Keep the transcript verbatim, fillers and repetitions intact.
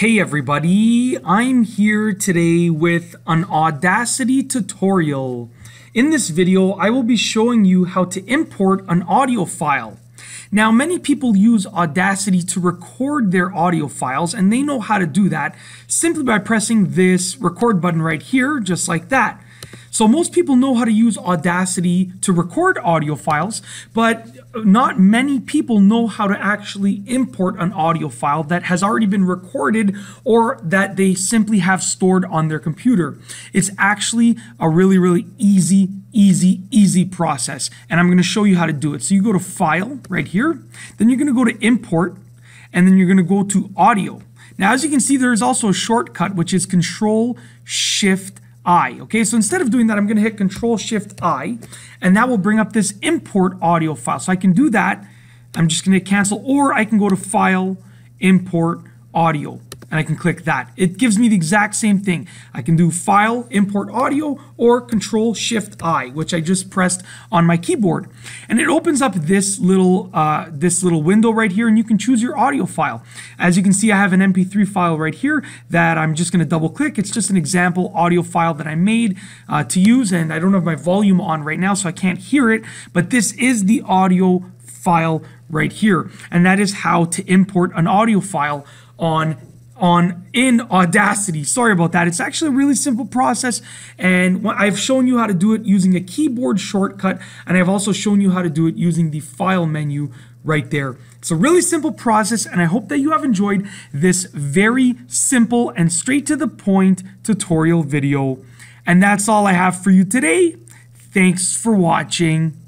Hey everybody, I'm here today with an Audacity tutorial. In this video, I will be showing you how to import an audio file. Now, many people use Audacity to record their audio files, and they know how to do that simply by pressing this record button right here, just like that. So most people know how to use Audacity to record audio files, but not many people know how to actually import an audio file that has already been recorded or that they simply have stored on their computer. It's actually a really, really easy, easy, easy process. And I'm going to show you how to do it. So you go to File right here, then you're going to go to Import, and then you're going to go to Audio. Now, as you can see, there is also a shortcut, which is Control Shift I. Okay, so instead of doing that, I'm going to hit Control Shift I, and that will bring up this import audio file. So I can do that. I'm just going to cancel, or I can go to File, Import, Audio, and I can click that. It gives me the exact same thing. I can do File, Import, Audio, or Control Shift I, which I just pressed on my keyboard. And it opens up this little, uh, this little window right here, and you can choose your audio file. As you can see, I have an M P three file right here that I'm just going to double click. It's just an example audio file that I made uh, to use, and I don't have my volume on right now, so I can't hear it, but this is the audio file right here. And that is how to import an audio file on on in Audacity. Sorry about that. It's actually a really simple process, and I've shown you how to do it using a keyboard shortcut, and I've also shown you how to do it using the file menu right there. It's a really simple process, and I hope that you have enjoyed this very simple and straight to the point tutorial video. And that's all I have for you today. Thanks for watching.